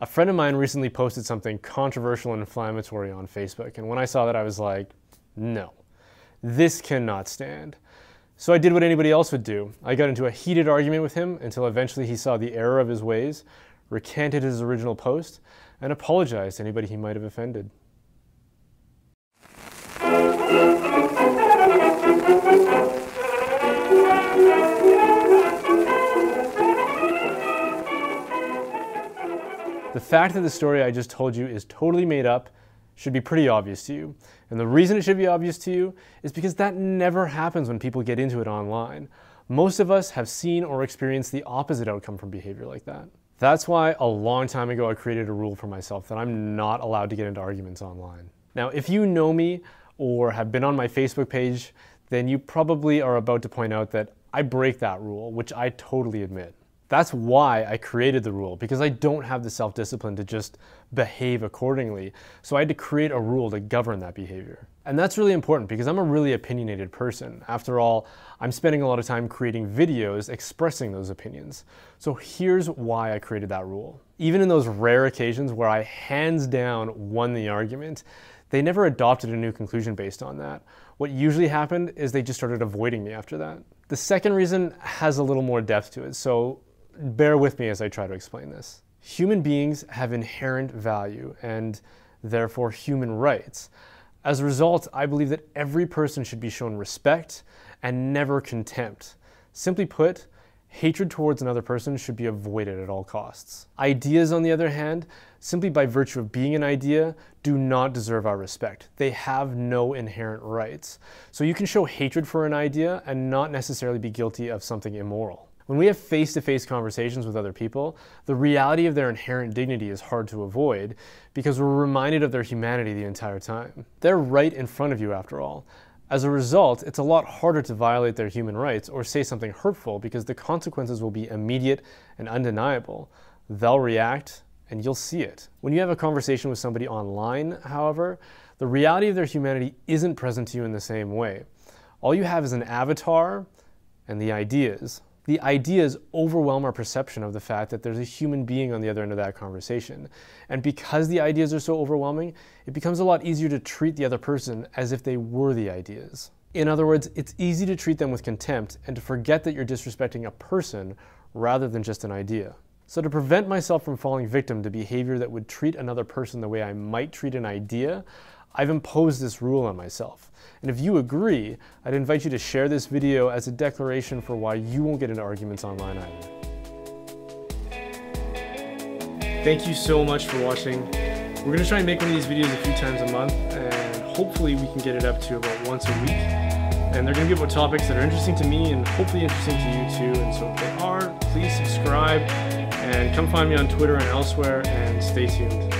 A friend of mine recently posted something controversial and inflammatory on Facebook, and when I saw that I was like, no, this cannot stand. So I did what anybody else would do. I got into a heated argument with him until eventually he saw the error of his ways, recanted his original post, and apologized to anybody he might have offended. The fact that the story I just told you is totally made up should be pretty obvious to you. And the reason it should be obvious to you is because that never happens when people get into it online. Most of us have seen or experienced the opposite outcome from behavior like that. That's why a long time ago I created a rule for myself that I'm not allowed to get into arguments online. Now, if you know me or have been on my Facebook page, then you probably are about to point out that I break that rule, which I totally admit. That's why I created the rule, because I don't have the self-discipline to just behave accordingly. So I had to create a rule to govern that behavior. And that's really important because I'm a really opinionated person. After all, I'm spending a lot of time creating videos expressing those opinions. So here's why I created that rule. Even in those rare occasions where I hands down won the argument, they never adopted a new conclusion based on that. What usually happened is they just started avoiding me after that. The second reason has a little more depth to it, so bear with me as I try to explain this. Human beings have inherent value and therefore human rights. As a result, I believe that every person should be shown respect and never contempt. Simply put, hatred towards another person should be avoided at all costs. Ideas, on the other hand, simply by virtue of being an idea, do not deserve our respect. They have no inherent rights. So you can show hatred for an idea and not necessarily be guilty of something immoral. When we have face-to-face conversations with other people, the reality of their inherent dignity is hard to avoid because we're reminded of their humanity the entire time. They're right in front of you after all. As a result, it's a lot harder to violate their human rights or say something hurtful because the consequences will be immediate and undeniable. They'll react and you'll see it. When you have a conversation with somebody online, however, the reality of their humanity isn't present to you in the same way. All you have is an avatar and the ideas. The ideas overwhelm our perception of the fact that there's a human being on the other end of that conversation. And because the ideas are so overwhelming, it becomes a lot easier to treat the other person as if they were the ideas. In other words, it's easy to treat them with contempt and to forget that you're disrespecting a person rather than just an idea. So to prevent myself from falling victim to behavior that would treat another person the way I might treat an idea, I've imposed this rule on myself. And if you agree, I'd invite you to share this video as a declaration for why you won't get into arguments online either. Thank you so much for watching. We're going to try and make one of these videos a few times a month, and hopefully we can get it up to about once a week. And they're going to be about topics that are interesting to me and hopefully interesting to you too. And so if they are, please subscribe and come find me on Twitter and elsewhere, and stay tuned.